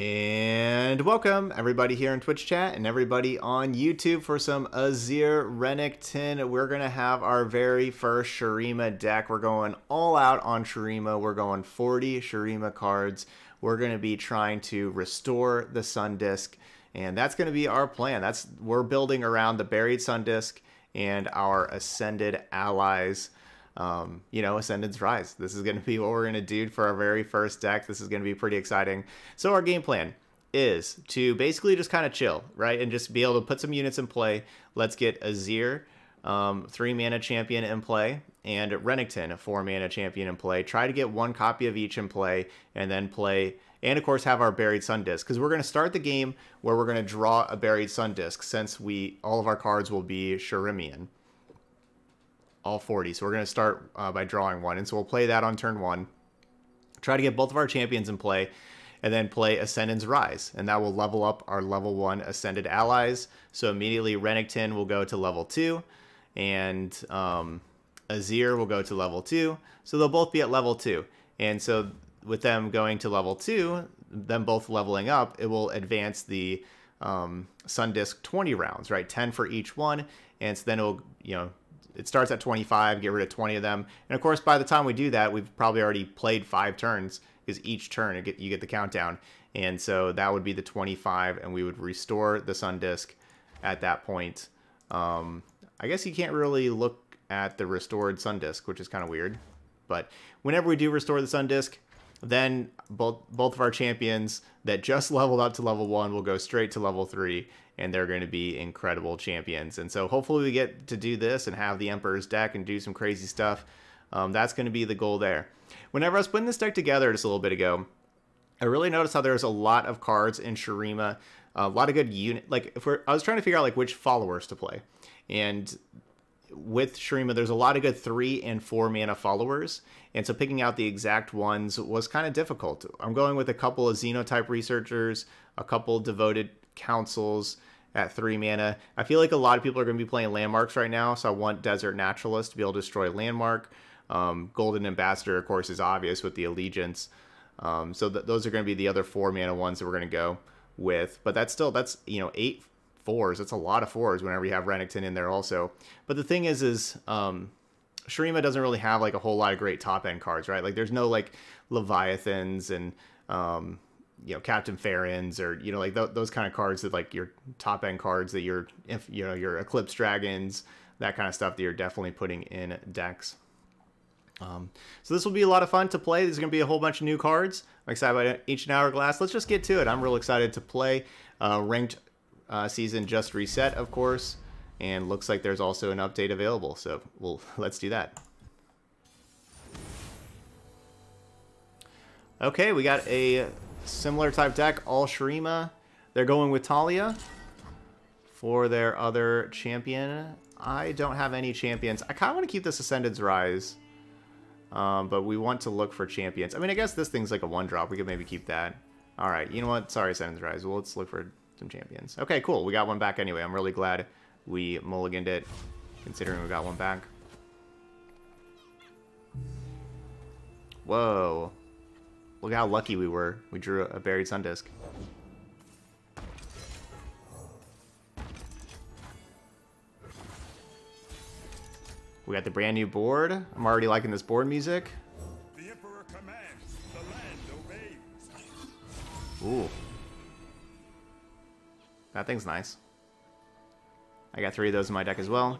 And welcome everybody here in Twitch chat and everybody on YouTube for some Azir Renekton. We're going to have our very first Shurima deck. We're going all out on Shurima. We're going 40 Shurima cards. We're going to be trying to restore the Sun Disc, and that's going to be our plan. We're building around the Buried Sun Disc and our Ascended allies. You know, Ascendant's Rise. This is going to be what we're going to do for our very first deck. This is going to be pretty exciting. So our game plan is to basically just kind of chill, right? And just be able to put some units in play. Let's get Azir, 3-mana champion in play, and Renekton, a 4-mana champion in play. Try to get one copy of each in play, and then play, and of course have our Buried Sun Disc, because we're going to start the game where we're going to draw a Buried Sun Disc, since all of our cards will be Shurimian. All 40. So we're going to start by drawing one. And so we'll play that on turn one. Try to get both of our champions in play, and then play Ascendant's Rise. And that will level up our level 1 Ascended allies. So immediately Renekton will go to level 2. And Azir will go to level 2. So they'll both be at level 2. And so with them going to level 2, them both leveling up, it will advance the Sun Disc 20 rounds, right? 10 for each one. And so then it'll, you know, it starts at 25, get rid of 20 of them. And of course, by the time we do that, we've probably already played 5 turns, because each turn you get the countdown. And so that would be the 25, and we would restore the Sun Disc at that point. I guess you can't really look at the restored Sun Disc, which is kind of weird. But whenever we do restore the Sun Disc, then both of our champions that just leveled up to level 1 will go straight to level 3, and they're going to be incredible champions. And so hopefully we get to do this and have the Emperor's deck and do some crazy stuff. That's going to be the goal there. Whenever I was putting this deck together just a little bit ago, I really noticed how there's a lot of cards in Shurima, a lot of good unit. Like I was trying to figure out like which followers to play, and with Shurima, there's a lot of good 3 and 4 mana followers, and so picking out the exact ones was kind of difficult. I'm going with a couple of Xenotype Researchers, a couple Devoted Councils at 3 mana. I feel like a lot of people are going to be playing landmarks right now, so I want Desert Naturalist to be able to destroy landmark. Golden Ambassador, of course, is obvious with the Allegiance. So those are going to be the other 4 mana ones that we're going to go with. But that's you know, 8 4s. That's a lot of 4s whenever you have Renekton in there also. But the thing is Shurima doesn't really have like a whole lot of great top end cards, right? Like there's no like Leviathans and you know, Captain Farron's, or you know, like those kind of cards that like your top end cards that you're, if you know, your Eclipse Dragons, that kind of stuff that you're definitely putting in decks. So this will be a lot of fun to play. There's going to be a whole bunch of new cards. I'm excited about Ancient Hourglass. Let's just get to it. I'm real excited to play. Ranked season just reset, of course, and looks like there's also an update available. So let's do that. Okay, we got a similar type deck, all Shurima. They're going with Talia for their other champion. I don't have any champions. I kind of want to keep this Ascendant's Rise, but we want to look for champions. I mean, I guess this thing's like a 1-drop. We could maybe keep that. All right, you know what? Sorry, Ascendant's Rise. Well, let's look for some champions. Okay, cool. We got one back anyway. I'm really glad we mulliganed it, considering we got one back. Whoa. Look how lucky we were. We drew a Buried Sun Disc. We got the brand new board. I'm already liking this board music. The Emperor commands, the land obeys. Ooh. That thing's nice. I got 3 of those in my deck as well.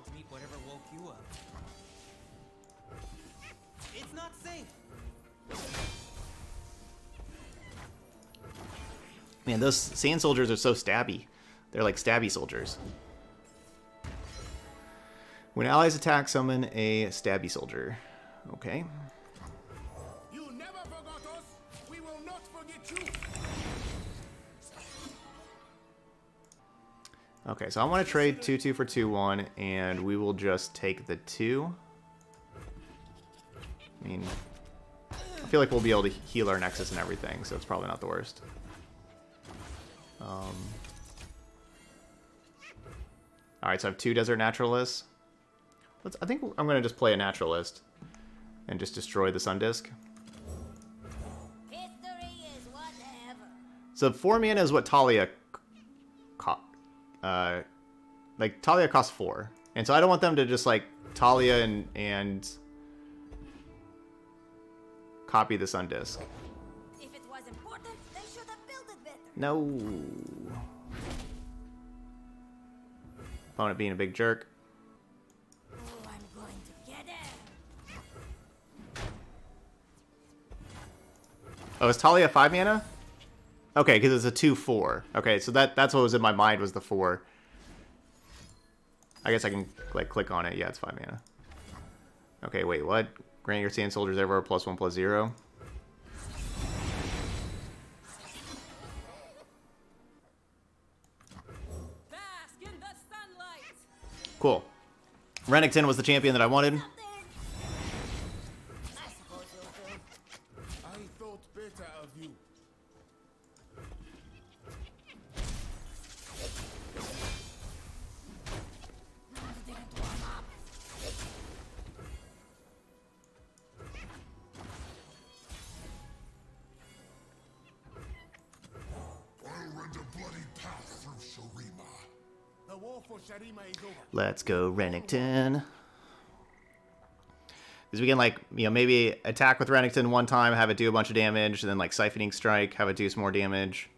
Man, those sand soldiers are so stabby. They're like stabby soldiers. When allies attack, summon a stabby soldier. Okay. You never forgot us. We will not forget you. Okay, so I want to trade 2-2 for 2-1, and we will just take the 2. I mean, I feel like we'll be able to heal our Nexus and everything, so it's probably not the worst. All right, so I have 2 Desert Naturalists. I think I'm going to just play a Naturalist and just destroy the Sun Disc. History is whatever. So 4 mana is what Talia Talia costs 4. And so I don't want them to just like Talia and copy the Sun Disc. If it was important, they should have built it better. No. Opponent being a big jerk. Oh, I'm going to get it. Oh, is Talia 5 mana? Okay, because it's a 2/4. Okay, so that's what was in my mind was the 4. I guess I can like click on it. Yeah, it's 5 mana. Okay, wait, what? Grant your sand soldiers everywhere +1/+0. Bask in the sunlight. Cool. Renekton was the champion that I wanted. I thought better of you. Let's go, Renekton. Because we can, like, you know, maybe attack with Renekton one time, have it do a bunch of damage, and then, like, Siphoning Strike, have it do some more damage.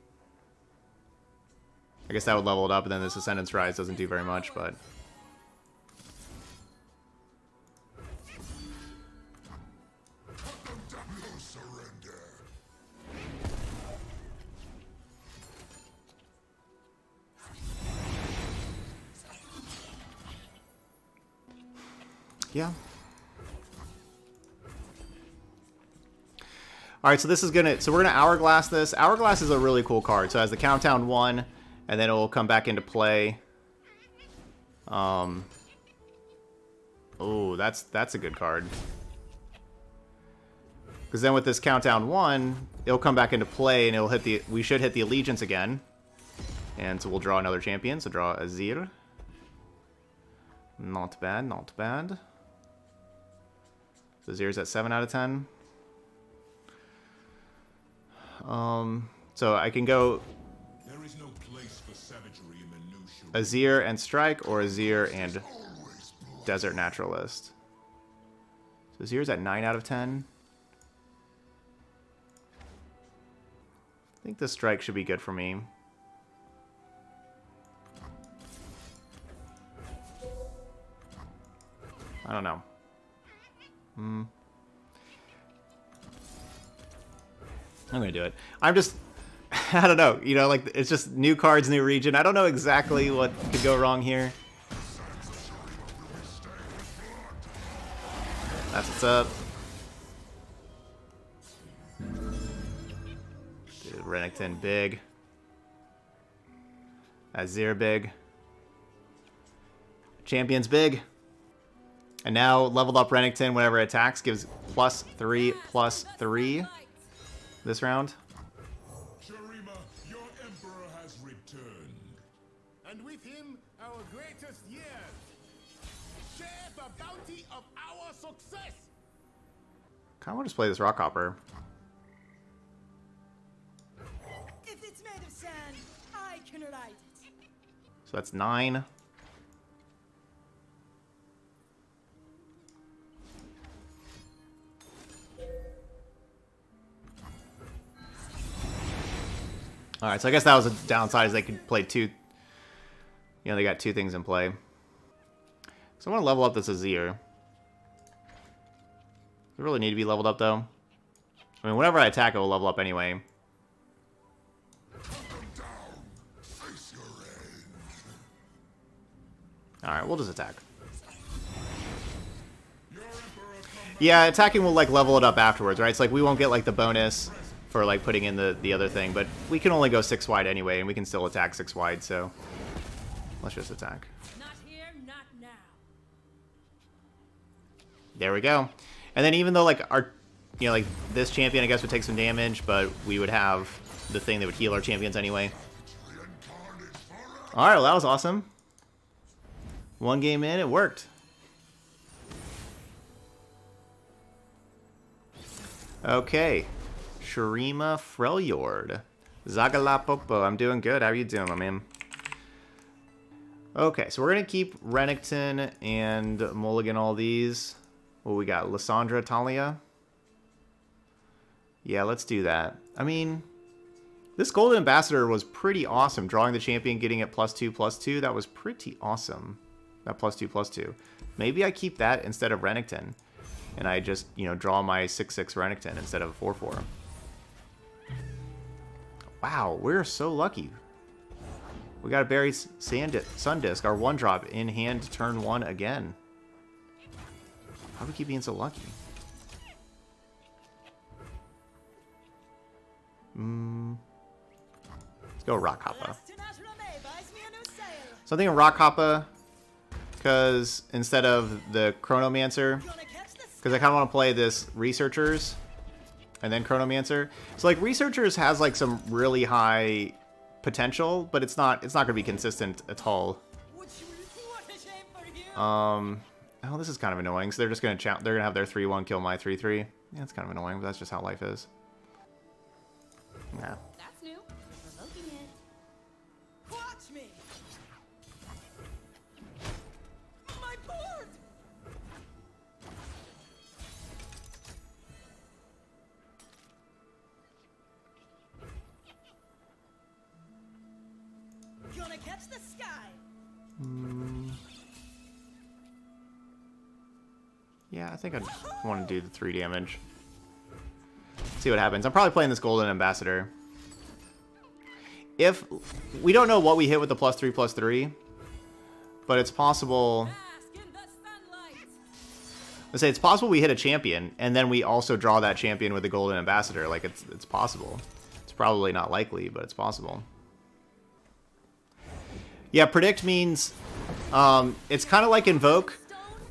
I guess that would level it up, and then this Ascendant's Rise doesn't do very much, but... Yeah. Alright, so this is gonna... So we're gonna Hourglass this. Hourglass is a really cool card. So it has the countdown 1, and then it'll come back into play. Oh, that's a good card. Because then with this countdown 1, it'll come back into play, and it'll hit the... We should hit the Allegiance again. And so we'll draw another champion. So draw Azir. Not bad, not bad. So Azir's at 7 out of 10. So I can go there is no place for savagery in the new Azir and Strike or Azir and Desert Naturalist. So Azir's at 9 out of 10. I think the Strike should be good for me. I don't know. I'm gonna do it. I'm just, I don't know, you know, like, it's just new cards, new region. I don't know exactly what could go wrong here. That's what's up. Dude, Renekton big. Azir big. Champions big. And now leveled up Renekton, whenever it attacks, gives +3/+3 this round. Shurima, your emperor has returned. And with him, our greatest years. Share the bounty of our success. Kinda wanna just play this Rockhopper. If it's made of sand, I can ride it. So that's 9. Alright, so I guess that was a downside, is they could play 2... You know, they got 2 things in play. So I want to level up this Azir. They really need to be leveled up, though. I mean, whenever I attack, it will level up anyway. Alright, we'll just attack. Yeah, attacking will, like, level it up afterwards, right? It's like, we won't get, like, the bonus... for like putting in the other thing, but we can only go 6 wide anyway, and we can still attack 6 wide, so let's just attack. Not here, not now. There we go. And then even though like our, you know, like this champion I guess would take some damage, but we would have the thing that would heal our champions anyway. Alright, well that was awesome. 1 game in, it worked. Okay. Shurima Freljord. Zagalapopo, I'm doing good. How are you doing, my man? Okay, so we're going to keep Renekton and Mulligan all these. What we got? Lissandra, Talia? Yeah, let's do that. I mean, this Golden Ambassador was pretty awesome. Drawing the champion, getting it +2/+2. That was pretty awesome. That +2/+2. Maybe I keep that instead of Renekton. And I just, you know, draw my 6/6 Renekton instead of a 4/4. Wow, we're so lucky. We got a Buried Sun Disc, our 1-drop, in hand turn 1 again. How do we keep being so lucky? Let's go Rockhopper. So I'm thinking Rockhopper, because instead of the Chronomancer, because I kind of want to play this Researchers, and then Chronomancer. So like Researchers has like some really high potential, but it's not gonna be consistent at all. Oh, this is kind of annoying. So they're just gonna have their 3/1 kill my 3/3. Yeah, that's kind of annoying, but that's just how life is. Yeah. That's new. Provoking it. Watch me. My board. Gonna catch the sky. Yeah, I think I want to do the 3 damage. See what happens. I'm probably playing this Golden Ambassador. If we don't know what we hit with the +3/+3, but it's possible. Let's say it's possible we hit a champion and then we also draw that champion with the Golden Ambassador. Like it's possible. It's probably not likely, but it's possible. Yeah, predict means it's kind of like Invoke,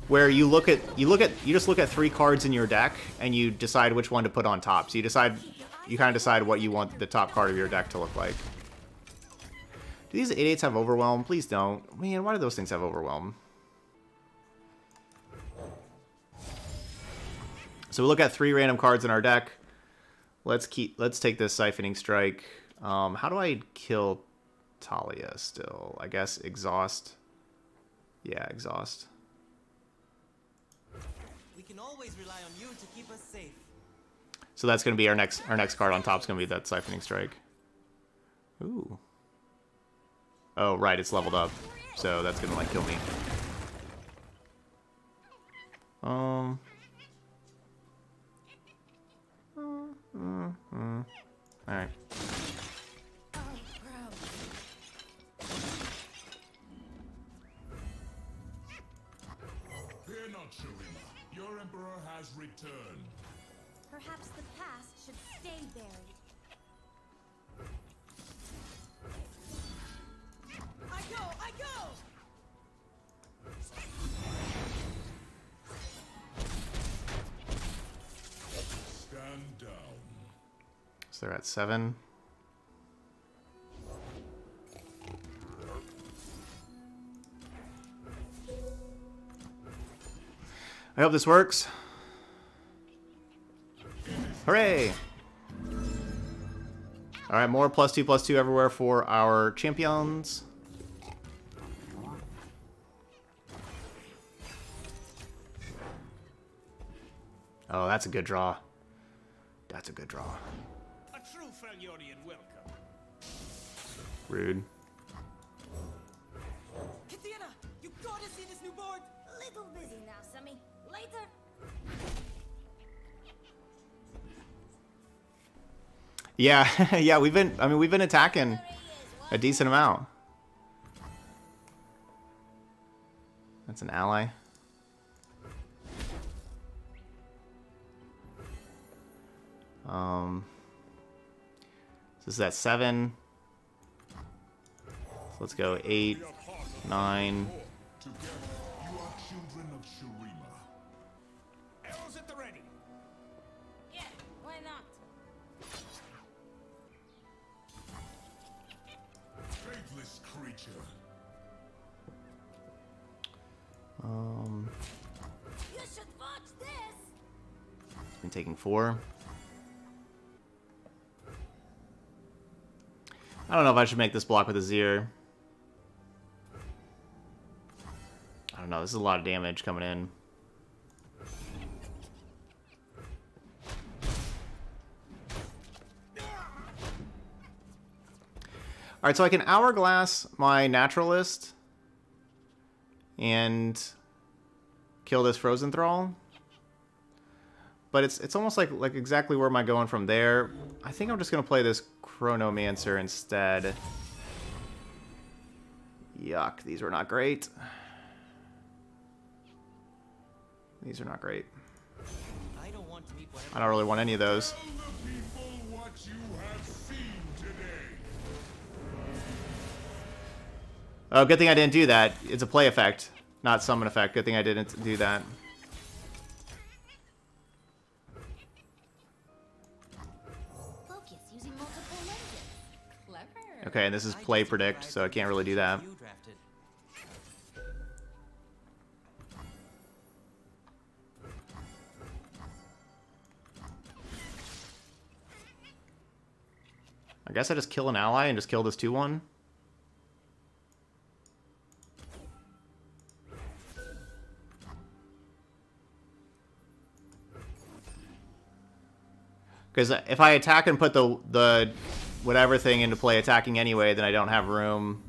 where you just look at 3 cards in your deck and you decide which one to put on top. So you kind of decide what you want the top card of your deck to look like. Do these 8/8s have Overwhelm? Please don't. Man, why do those things have Overwhelm? So we look at 3 random cards in our deck. Let's take this Siphoning Strike. How do I kill Talia still? I guess Exhaust. Yeah, Exhaust. We can always rely on you to keep us safe. So that's going to be our next card on top is going to be that Siphoning Strike. Ooh. Oh, right, it's leveled up. So that's going to like kill me. All right. Shurima, your emperor has returned. Perhaps the past should stay buried. I go! Stand down. So they're at 7. I hope this works. Hooray! Alright, more +2/+2 everywhere for our champions. Oh, that's a good draw. That's a good draw. A true Felurian welcome. Rude. Katina, you gotta see this new board. Little busy now, Sammy. Later. Yeah, yeah, we've been attacking a decent amount. That's an ally. So this is at 7. So let's go 8, 9. You should watch this. Been taking 4. I don't know if I should make this block with Azir. I don't know, this is a lot of damage coming in. Alright, so I can Hourglass my Naturalist and kill this Frozen Thrall. But it's almost like exactly where am I going from there? I think I'm just going to play this Chronomancer instead. Yuck, these were not great. These are not great. I don't really want any of those. Oh, good thing I didn't do that. It's a play effect, not summon effect. Good thing I didn't do that. Focus using multiple lenses. Clever. Okay, and this is play predict, so I can't really do that. I guess I just kill an ally and just kill this 2-1. Because if I attack and put the whatever thing into play attacking anyway, then I don't have room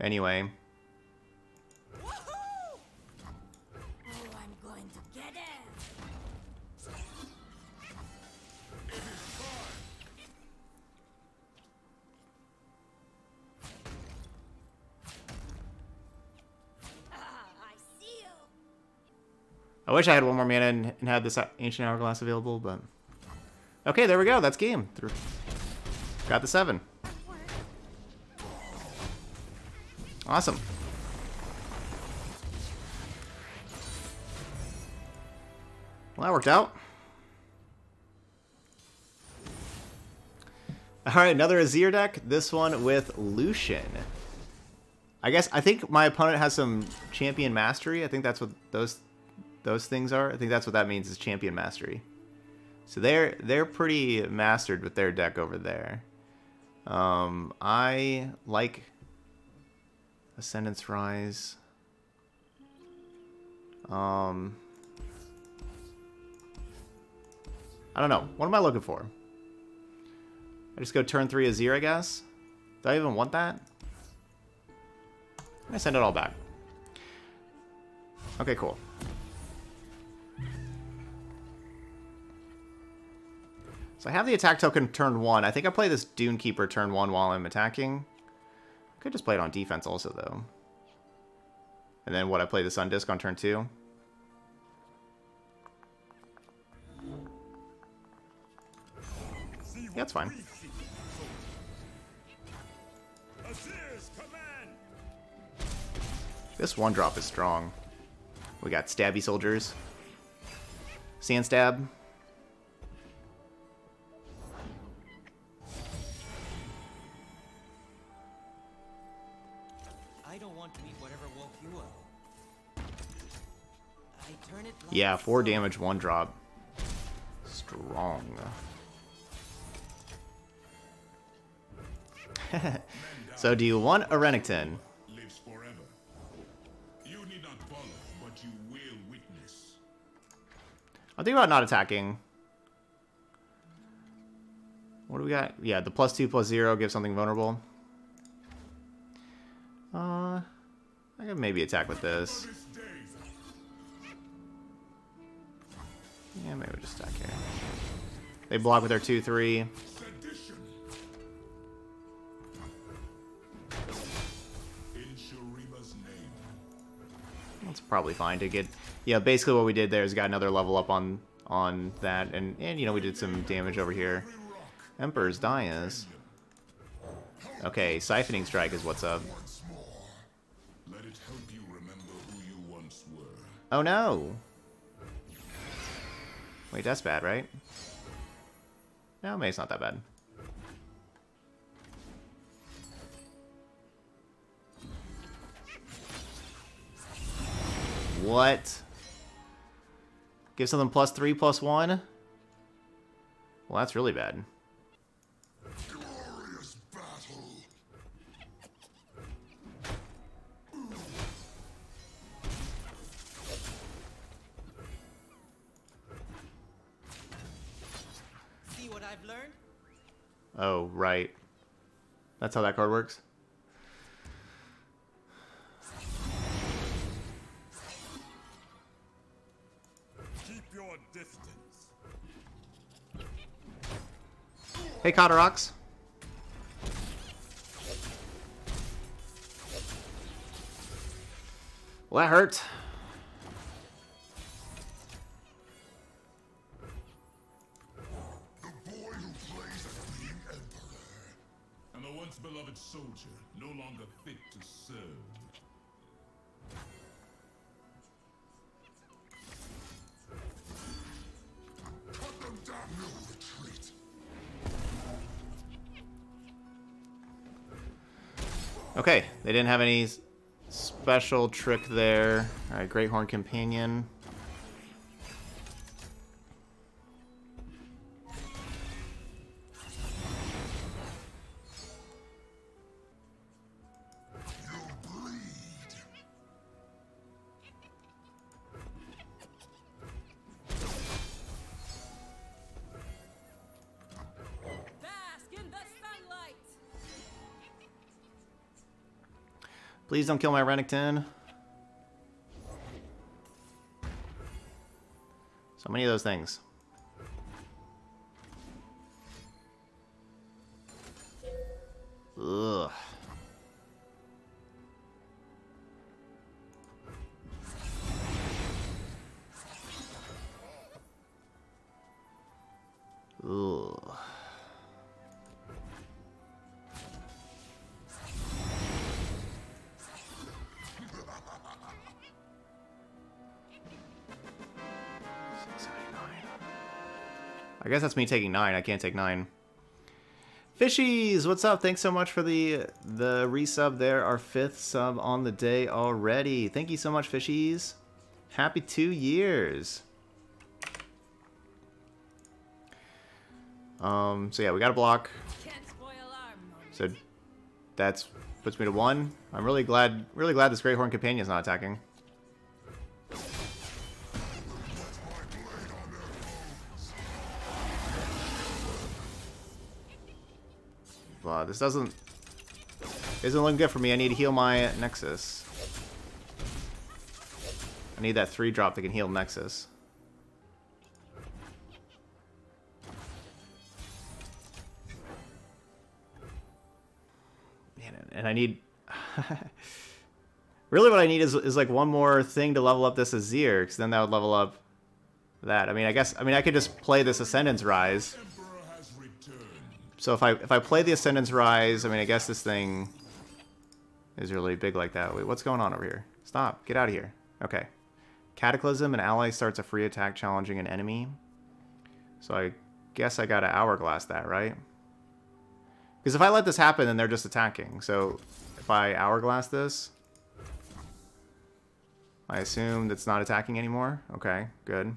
anyway. Woohoo! Oh, I'm going to get it. I see you. I wish I had one more mana and had this Ancient Hourglass available, but... Okay, there we go. That's game. Got the 7. Awesome. Well, that worked out. All right, another Azir deck. This one with Lucian. I think my opponent has some champion mastery. I think that's what those things are. I think that's what that means is champion mastery. So they're pretty mastered with their deck over there. I like Ascendant's Rise. I don't know. What am I looking for? I just go turn 3 Azir, I guess. Do I even want that? I send it all back. Okay, cool. I have the attack token turn 1. I think I play this Dunekeeper turn 1 while I'm attacking. I could just play it on defense also, though. And then what, I play the Sun Disc on turn 2? Yeah, that's fine. This 1-drop is strong. We got Stabby Soldiers. Sand Stab. Yeah, 4 damage, 1 drop. Strong. So do you want a Renekton? Lives forever. You need not follow, but you will witness. I'll think about not attacking. What do we got? Yeah, the +2/+0 gives something vulnerable. I could maybe attack with this. Yeah, maybe we'll just stack here. They block with their 2-3. That's probably fine to get. Yeah, basically what we did there is got another level up on that, and you know we did some damage over here. Emperor's Dais. Okay, Siphoning Strike is what's up. Oh no! Wait, that's bad, right? No, maybe it's not that bad. What? Give something +3/+1? Well, that's really bad. Glorious battle. I've learned. Oh, right. That's how that card works. Keep your distance. Hey, Cotterox. Well, that hurt. Beloved soldier, no longer fit to serve. Cut them down, no retreat. Okay, they didn't have any special trick there. All right, Greyhorn Companion. Please don't kill my Renekton. So many of those things. Ugh. Ugh. I guess that's me taking 9. I can't take 9. Fishies, what's up? Thanks so much for the resub there. Our 5th sub on the day already. Thank you so much, Fishies. Happy 2 years. So yeah, we got a block. So that puts me to 1. I'm really glad this Greyhorn Companion is not attacking. This isn't looking good for me. I need to heal my Nexus. I need that 3-drop that can heal Nexus. Man, and I need... really what I need is like one more thing to level up this Azir, because then that would level up that. I mean, I could just play this Ascendant's Rise. So if I play the Ascendant's Rise, I mean, I guess this thing is really big like that. Wait, what's going on over here? Stop. Get out of here. Okay. Cataclysm, an ally starts a free attack challenging an enemy. So I guess I got to Hourglass that, right? Because if I let this happen, then they're just attacking. So if I Hourglass this, I assume that's not attacking anymore. Okay, good.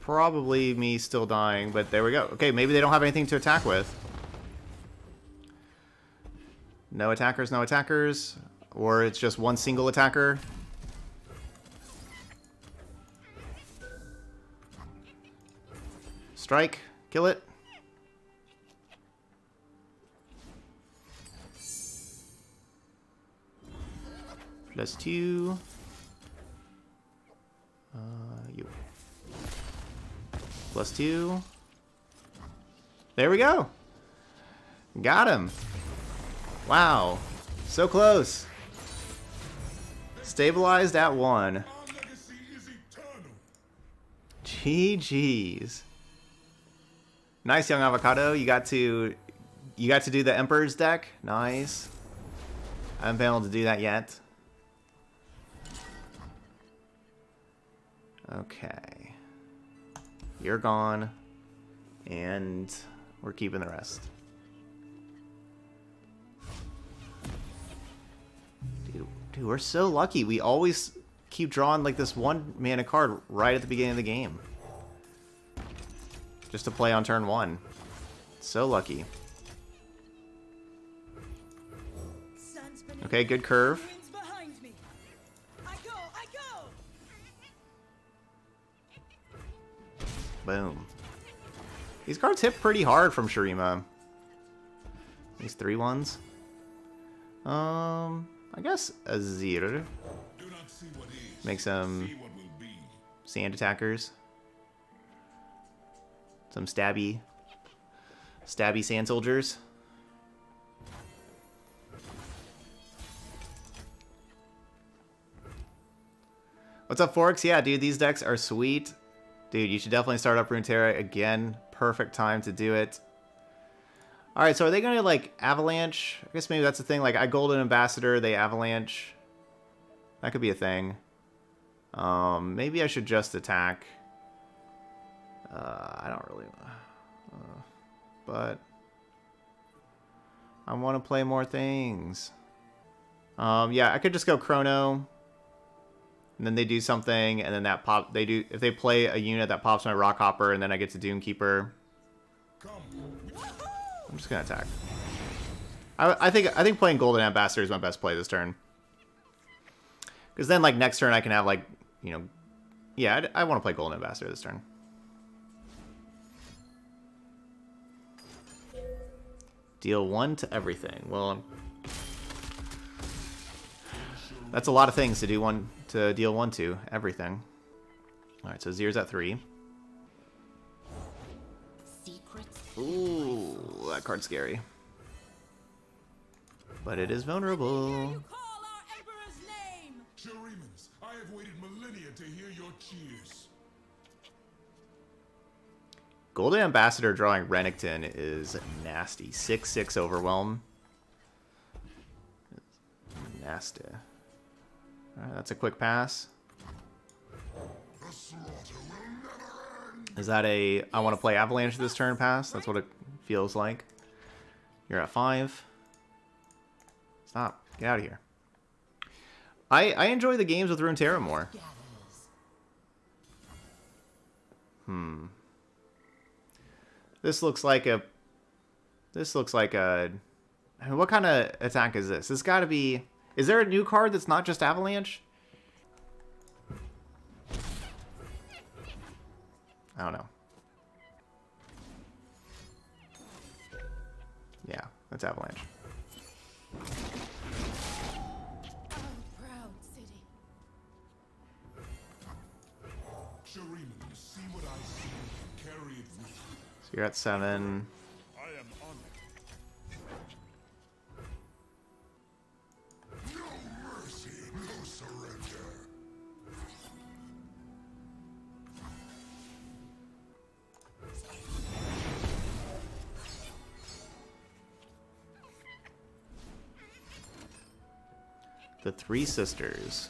Probably me still dying, but there we go. Okay, maybe they don't have anything to attack with. No attackers, no attackers. Or it's just one single attacker. Strike. Kill it. +2. You. +2. There we go. Got him. Wow. So close. Stabilized at 1. GG's. Nice, Young Avocado. You got to do the Emperor's deck. Nice. I haven't been able to do that yet. Okay. You're gone, and we're keeping the rest. Dude, we're so lucky. We always keep drawing like this one mana card right at the beginning of the game. Just to play on turn one. So lucky. Okay, good curve. Boom. These cards hit pretty hard from Shurima. These 3-1s. I guess Azir makes some sand attackers. Some stabby sand soldiers. What's up, Forks? Yeah, dude, these decks are sweet. Dude, you should definitely start up Runeterra again. Perfect time to do it. Alright, so are they going to, like, Avalanche? I guess maybe that's the thing. Like, I Golden Ambassador, they Avalanche. That could be a thing. Maybe I should just attack. I don't really... but... I want to play more things. Yeah, I could just go Chrono. And then they do something, and then that pop... They do... If they play a unit, that pops my Rockhopper, and then I get to Dunekeeper. I'm just going to attack. I think playing Golden Ambassador is my best play this turn. Because then, like, next turn I can have, like, you know... Yeah, I want to play Golden Ambassador this turn. Deal 1 to everything. Well, that's a lot of things to do one... To deal 1 to everything. Alright, so Azir's at 3. Ooh, that card's scary. But it is vulnerable. Golden Ambassador drawing Renekton is nasty. 6/6 overwhelm. Nasty. Alright, that's a quick pass. Is that a, I want to play Avalanche this turn pass? That's what it feels like. You're at 5. Stop. Get out of here. I enjoy the games with Runeterra more. This looks like a... I mean, what kind of attack is this? It's got to be... Is there a new card that's not just Avalanche? I don't know. Yeah, that's Avalanche. So you're at 7. The Three Sisters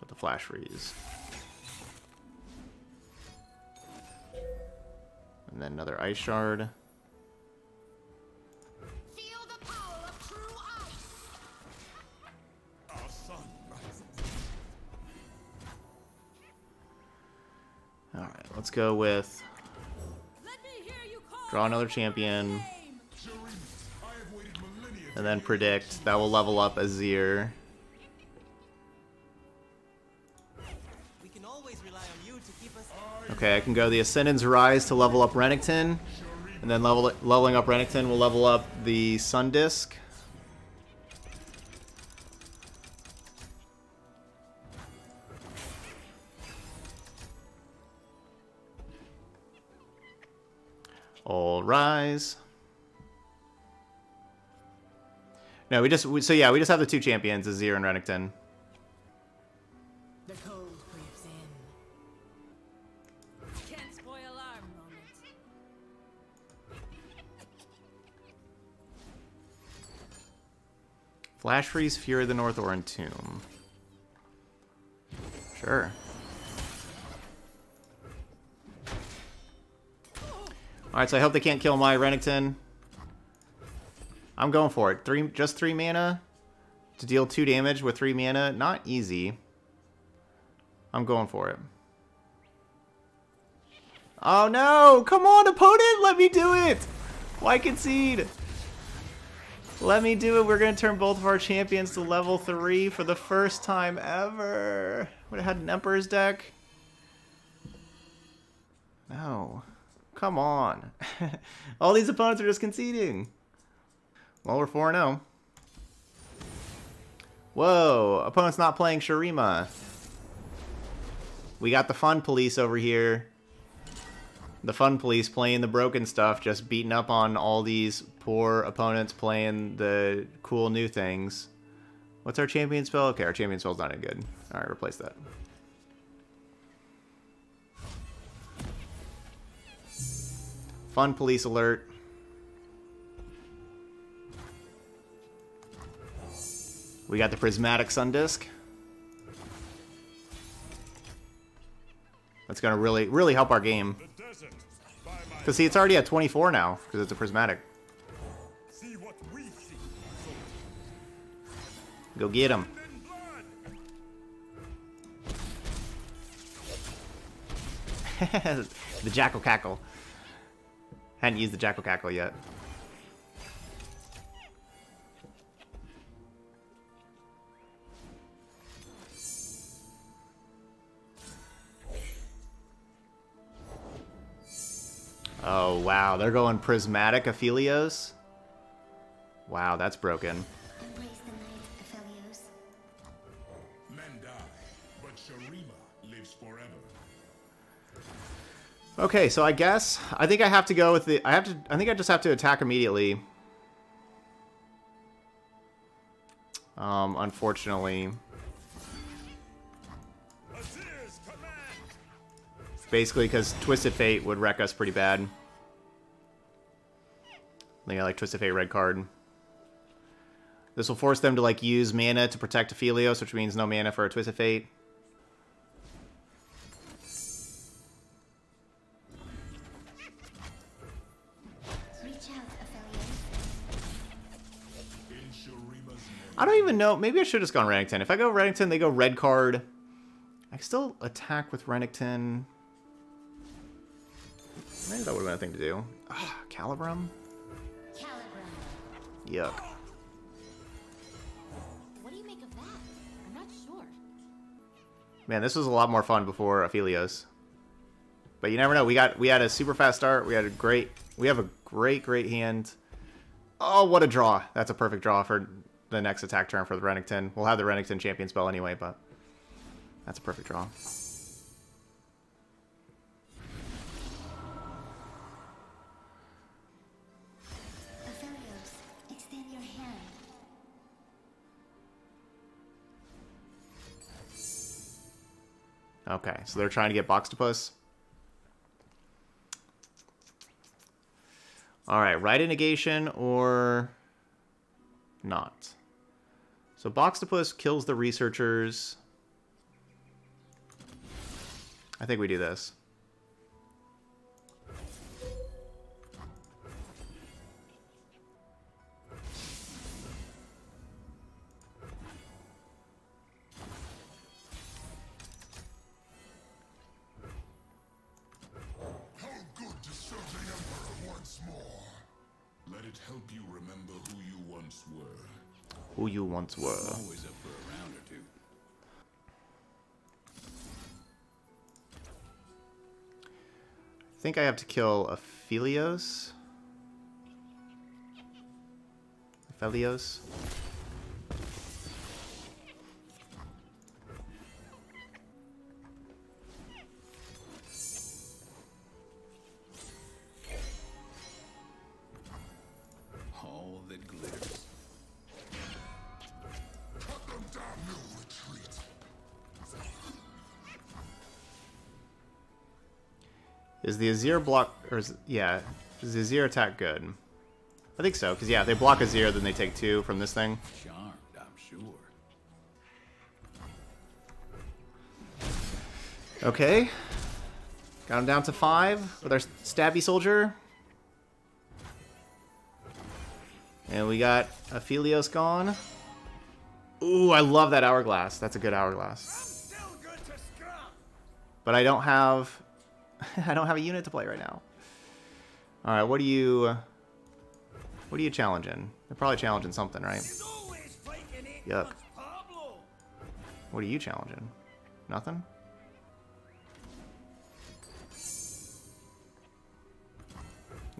with the flash freeze. And then another ice shard. Feel the power of true ice. Our sun rises. All right, let's go with draw another champion. And then predict. That will level up Azir. Okay, I can go the Ascendant's Rise to level up Renekton. And then leveling up Renekton will level up the Sun Disc. All rise. No, we just have the two champions, Azir and Renekton. The cold creeps in. Can't spoil our moment. Flash Freeze, Fury of the North, or Entomb. Sure. All right, so I hope they can't kill my Renekton. I'm going for it. Just 3 mana. To deal 2 damage with 3 mana, not easy. I'm going for it. Oh no! Come on, opponent! Let me do it! Why concede? Let me do it. We're going to turn both of our champions to level 3 for the first time ever. Would have had an Emperor's deck. No. Come on. All these opponents are just conceding. Well, we're 4-0. Whoa. Opponent's not playing Shurima. We got the fun police over here. The fun police playing the broken stuff, just beating up on all these poor opponents playing the cool new things. What's our champion spell? Okay, our champion spell's not any good. Alright, replace that. Fun police alert. We got the prismatic sun disc. That's gonna really help our game. Because see, it's already at 24 now, because it's a prismatic. Go get him. The Jackal Cackle. Hadn't used the Jackal Cackle yet. Oh, wow. They're going prismatic Aphelios. Wow, that's broken. Men die, but Shurima lives forever. Okay, so I guess I think I have to go with the I just have to attack immediately. Unfortunately. Basically, because Twisted Fate would wreck us pretty bad. I think I like Twisted Fate red card. This will force them to like use mana to protect Aphelios, which means no mana for a Twisted Fate. I don't even know. Maybe I should have just gone Renekton. If I go Renekton, they go red card. I still attack with Renekton. Maybe that would have been a thing to do. Ugh, Calibrum? Yuck. What do you make of that? I'm not sure. Man, this was a lot more fun before Aphelios. But you never know. We had a super fast start. We have a great hand. Oh, what a draw. That's a perfect draw for the next attack turn for the Renekton. We'll have the Renekton champion spell anyway, but that's a perfect draw. Okay, so they're trying to get Boxtapus. Alright, Rite of Negation or not. So Boxtapus kills the researchers. I think we do this. Who you once were. Always up for a round or two. I think I have to kill Aphelios. Aphelios. All that glitters. Is the Azir block, or is, yeah, is the Azir attack good? I think so, because yeah, if they block Azir, then they take 2 from this thing. Charmed, I'm sure. Okay. Got him down to 5 with our stabby soldier. And we got Aphelios gone. Ooh, I love that hourglass. That's a good hourglass. But I don't have... I don't have a unit to play right now. Alright, what are you... What are you challenging? They're probably challenging something, right? Yuck. What are you challenging? Nothing?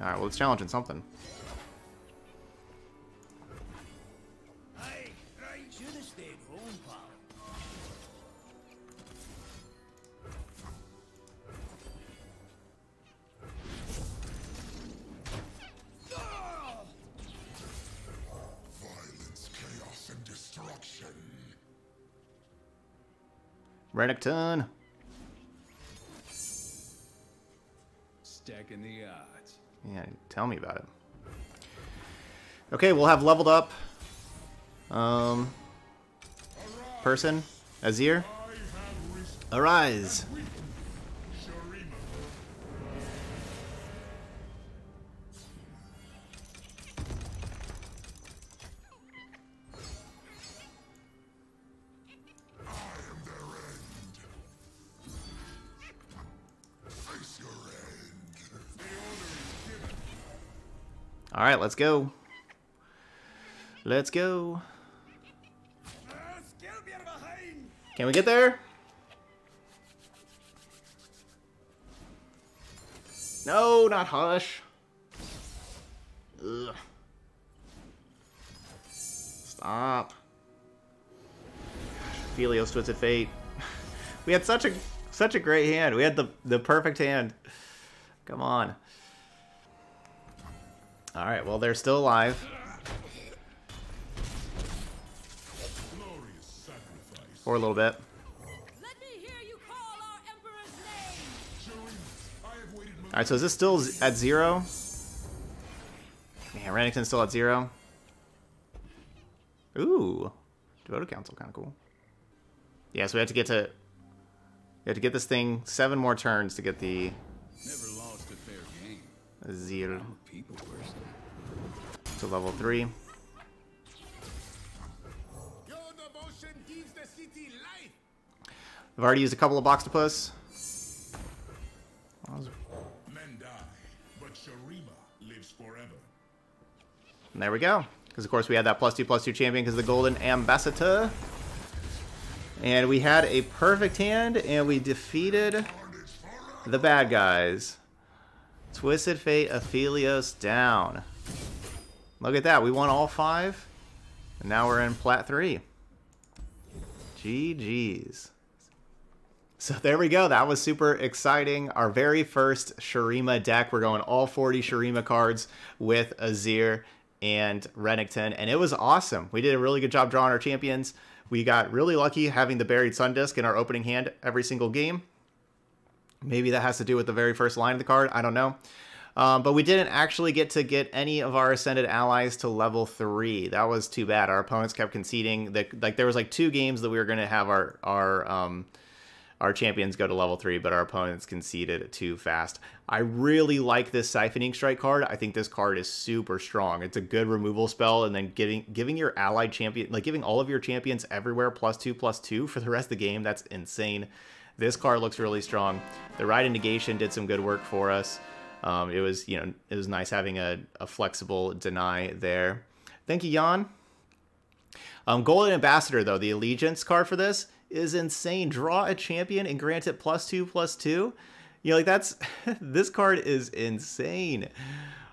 Alright, well, it's challenging something. Renekton. Stacking the odds. Yeah, tell me about it. Okay, we'll have leveled up. Person, Azir. Arise. All right, let's go. Let's go. Can we get there? No, not Hush. Ugh. Stop. Aphelios, Twisted Fate. We had such a great hand. We had the perfect hand. Come on. All right, well, they're still alive. For a little bit. Let me hear you call our Emperor's name. All right, so is this still at zero? Man, Renekton's still at zero. Ooh, Devoted Council, kind of cool. Yeah, so we have to get this thing 7 more turns to get the. Never lost a fair game. Zero. To level 3. I've already used a couple of Boxtapus. Men die, but Shurima lives forever. And there we go. Because of course we had that +2/+2 champion because of the Golden Ambassador. And we had a perfect hand and we defeated the bad guys. Twisted Fate, Aphelios down. Look at that, we won all 5. And now we're in plat 3. GG's. So there we go, that was super exciting. Our very first Shurima deck. We're going all 40 Shurima cards with Azir and Renekton. And it was awesome. We did a really good job drawing our champions. We got really lucky having the Buried Sun Disc in our opening hand every single game. Maybe that has to do with the very first line of the card. I don't know. But we didn't actually get any of our Ascended allies to level 3. That was too bad. Our opponents kept conceding. Like, there was like 2 games that we were going to have our champions go to level 3, but our opponents conceded too fast. I really like this Siphoning Strike card. I think this card is super strong. It's a good removal spell, and then giving your allied champion, like giving all of your champions everywhere +2/+2 for the rest of the game. That's insane. This card looks really strong. The Rite of Negation did some good work for us. It was, you know, it was nice having a flexible deny there. Thank you, Jan. Golden Ambassador, though, the Allegiance card for this is insane. Draw a champion and grant it +2/+2. You know, like that's this card is insane.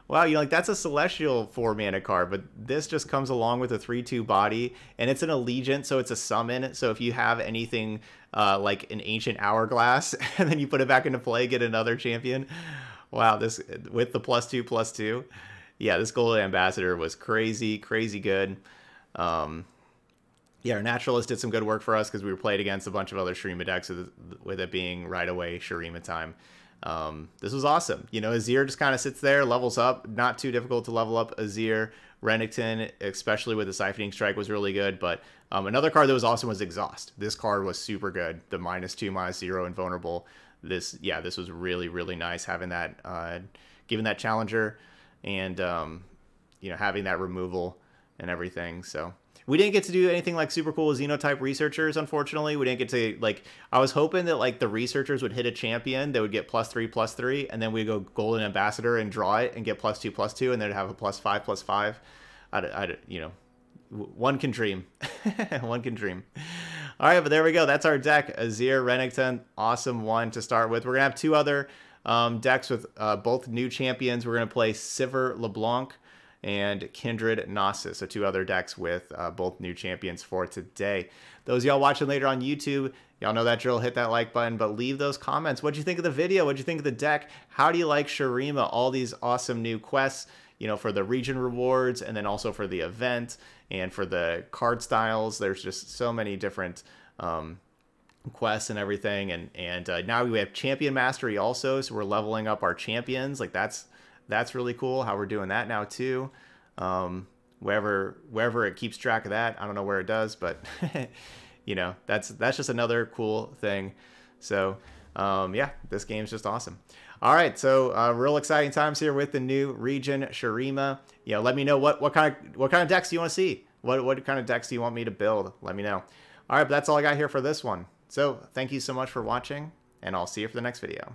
Wow, you know, like that's a Celestial 4-mana card, but this just comes along with a 3/2 body, and it's an Allegiance, so it's a summon. So if you have anything like an Ancient Hourglass, and then you put it back into play, get another champion. Wow, this with the +2/+2. Yeah, this Golden Ambassador was crazy, crazy good. Yeah, our Naturalist did some good work for us because we were played against a bunch of other Shurima decks with it being right away Shurima time. This was awesome. You know, Azir just kind of sits there, levels up. Not too difficult to level up Azir. Renekton, especially with the Siphoning Strike, was really good. But another card that was awesome was Exhaust. This card was super good. The -2/-0 invulnerable. This was really, really nice having that, giving that challenger and, you know, having that removal and everything. So We didn't get to do anything like super cool with Xenotype Researchers, unfortunately. We didn't get to, like, I was hoping that, like, the Researchers would hit a champion, they would get +3/+3, and then we'd go Golden Ambassador and draw it and get +2/+2, and then it'd have a +5/+5. You know, one can dream. One can dream. All right, but there we go. That's our deck. Azir, Renekton, awesome one to start with. We're going to have two other decks with both new champions. We're going to play Sivir, LeBlanc, and Kindred, Nasus. So two other decks with both new champions for today. Those y'all watching later on YouTube, y'all know that drill. Hit that like button, but leave those comments. What'd you think of the video? What'd you think of the deck? How do you like Shurima? All these awesome new quests, you know, for the region rewards and then also for the event and for the card styles. There's just so many different quests and everything. And now we have champion mastery also. So we're leveling up our champions. Like that's really cool how we're doing that now too. Wherever it keeps track of that, I don't know where it does, but you know, that's just another cool thing. So yeah, this game's just awesome. All right, so real exciting times here with the new region Shurima. You know, let me know what kind of decks do you want to see? What kind of decks do you want me to build? Let me know. All right, but that's all I got here for this one. So thank you so much for watching, and I'll see you for the next video.